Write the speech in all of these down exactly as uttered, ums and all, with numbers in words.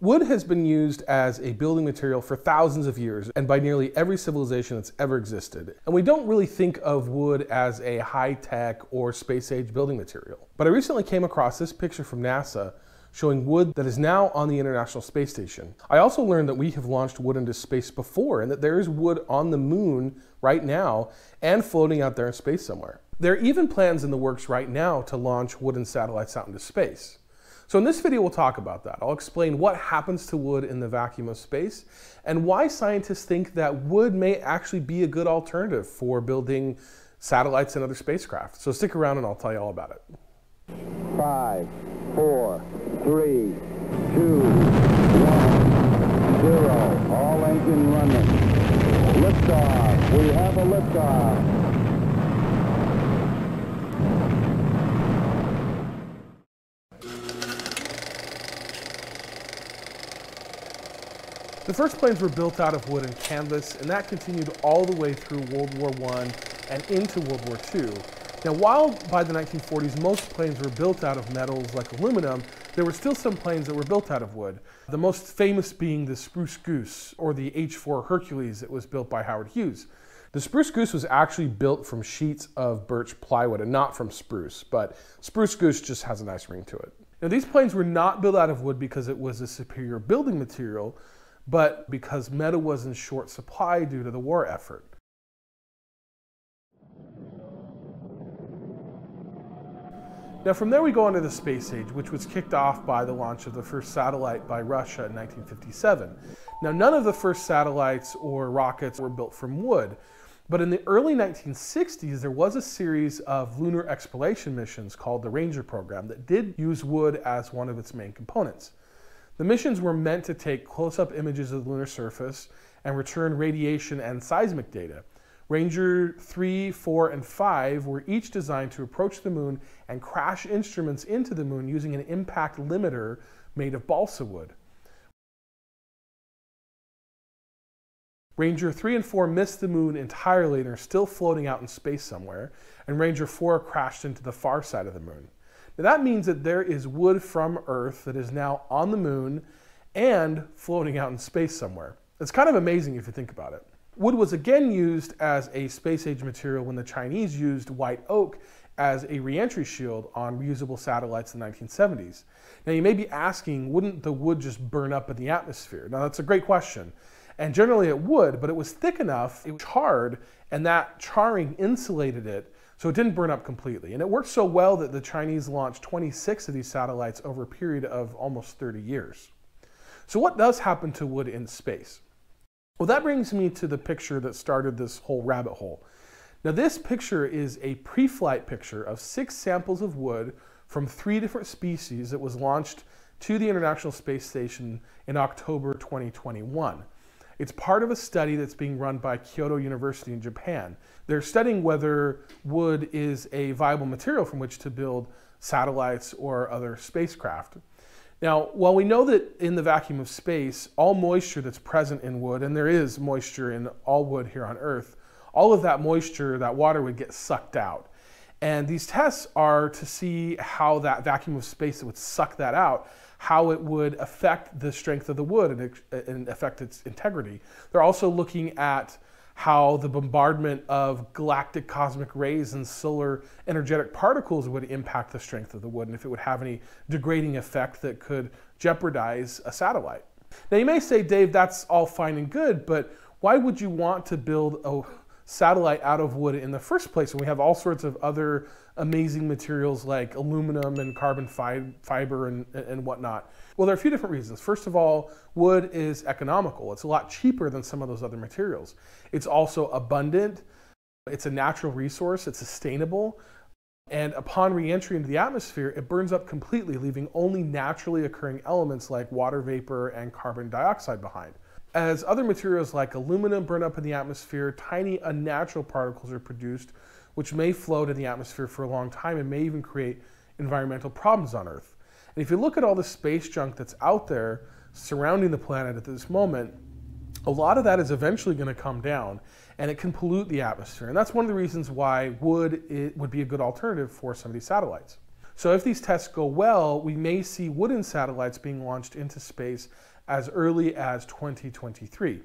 Wood has been used as a building material for thousands of years and by nearly every civilization that's ever existed. And we don't really think of wood as a high-tech or space-age building material. But I recently came across this picture from NASA showing wood that is now on the International Space Station. I also learned that we have launched wood into space before and that there is wood on the moon right now and floating out there in space somewhere. There are even plans in the works right now to launch wooden satellites out into space. So in this video, we'll talk about that. I'll explain what happens to wood in the vacuum of space and why scientists think that wood may actually be a good alternative for building satellites and other spacecraft. So stick around and I'll tell you all about it. Five, four, three, two, one, zero. All engine running. Liftoff. We have a liftoff. The first planes were built out of wood and canvas, and that continued all the way through World War One and into World War Two. Now, while by the nineteen forties most planes were built out of metals like aluminum, there were still some planes that were built out of wood. The most famous being the Spruce Goose, or the H four Hercules that was built by Howard Hughes. The Spruce Goose was actually built from sheets of birch plywood and not from spruce, but Spruce Goose just has a nice ring to it. Now, these planes were not built out of wood because it was a superior building material, but because metal was in short supply due to the war effort. Now from there we go on to the space age, which was kicked off by the launch of the first satellite by Russia in nineteen fifty-seven. Now none of the first satellites or rockets were built from wood, but in the early nineteen sixties there was a series of lunar exploration missions called the Ranger Program that did use wood as one of its main components. The missions were meant to take close-up images of the lunar surface and return radiation and seismic data. Ranger three, four, and five were each designed to approach the moon and crash instruments into the moon using an impact limiter made of balsa wood. Ranger three and four missed the moon entirely and are still floating out in space somewhere, and Ranger four crashed into the far side of the moon. Now that means that there is wood from Earth that is now on the moon and floating out in space somewhere. It's kind of amazing if you think about it. Wood was again used as a space-age material when the Chinese used white oak as a re-entry shield on reusable satellites in the nineteen seventies. Now you may be asking, wouldn't the wood just burn up in the atmosphere? Now that's a great question. And generally it would, but it was thick enough, it charred, and that charring insulated it, so it didn't burn up completely. And it worked so well that the Chinese launched twenty-six of these satellites over a period of almost thirty years. So what does happen to wood in space? Well, that brings me to the picture that started this whole rabbit hole. Now this picture is a pre-flight picture of six samples of wood from three different species that was launched to the International Space Station in October twenty twenty-one. It's part of a study that's being run by Kyoto University in Japan. They're studying whether wood is a viable material from which to build satellites or other spacecraft. Now, while we know that in the vacuum of space, all moisture that's present in wood, and there is moisture in all wood here on Earth, all of that moisture, that water would get sucked out. And these tests are to see how that vacuum of space that would suck that out, how it would affect the strength of the wood and affect its integrity. They're also looking at how the bombardment of galactic cosmic rays and solar energetic particles would impact the strength of the wood and if it would have any degrading effect that could jeopardize a satellite. Now you may say, Dave, that's all fine and good, but why would you want to build a satellite out of wood in the first place when we have all sorts of other amazing materials like aluminum and carbon fi fiber and, and whatnot? Well, there are a few different reasons. First of all, wood is economical. It's a lot cheaper than some of those other materials. It's also abundant. It's a natural resource. It's sustainable. And upon re-entry into the atmosphere, it burns up completely, leaving only naturally occurring elements like water vapor and carbon dioxide behind. As other materials like aluminum burn up in the atmosphere, tiny unnatural particles are produced, which may float in the atmosphere for a long time and may even create environmental problems on Earth. And if you look at all the space junk that's out there surrounding the planet at this moment, a lot of that is eventually going to come down and it can pollute the atmosphere. And that's one of the reasons why wood it would be a good alternative for some of these satellites. So if these tests go well, we may see wooden satellites being launched into space as early as twenty twenty-three.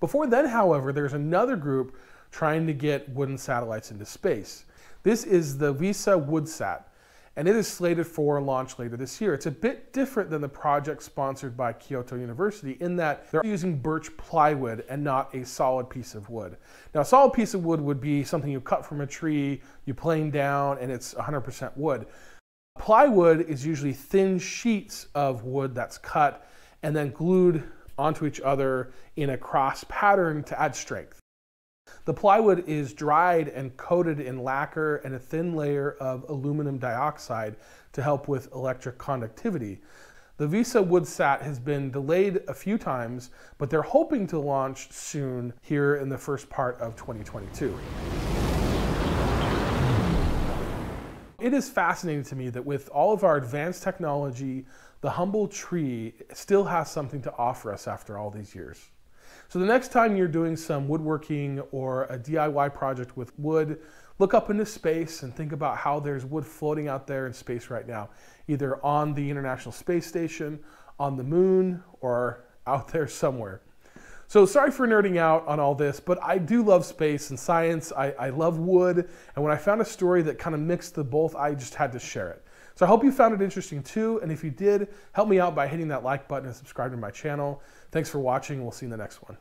Before then, however, there's another group trying to get wooden satellites into space. This is the WISA Woodsat, and it is slated for launch later this year. It's a bit different than the project sponsored by Kyoto University in that they're using birch plywood and not a solid piece of wood. Now, a solid piece of wood would be something you cut from a tree, you plane down, and it's one hundred percent wood. Plywood is usually thin sheets of wood that's cut and then glued onto each other in a cross pattern to add strength. The plywood is dried and coated in lacquer and a thin layer of aluminum dioxide to help with electric conductivity. The WISA Woodsat has been delayed a few times, but they're hoping to launch soon here in the first part of twenty twenty-two. It is fascinating to me that with all of our advanced technology, the humble tree still has something to offer us after all these years. So the next time you're doing some woodworking or a D I Y project with wood, look up into space and think about how there's wood floating out there in space right now, either on the International Space Station, on the moon, or out there somewhere. So sorry for nerding out on all this, but I do love space and science. I, I love wood. And when I found a story that kind of mixed the both, I just had to share it. So I hope you found it interesting too. And if you did, help me out by hitting that like button and subscribe to my channel. Thanks for watching. We'll see you in the next one.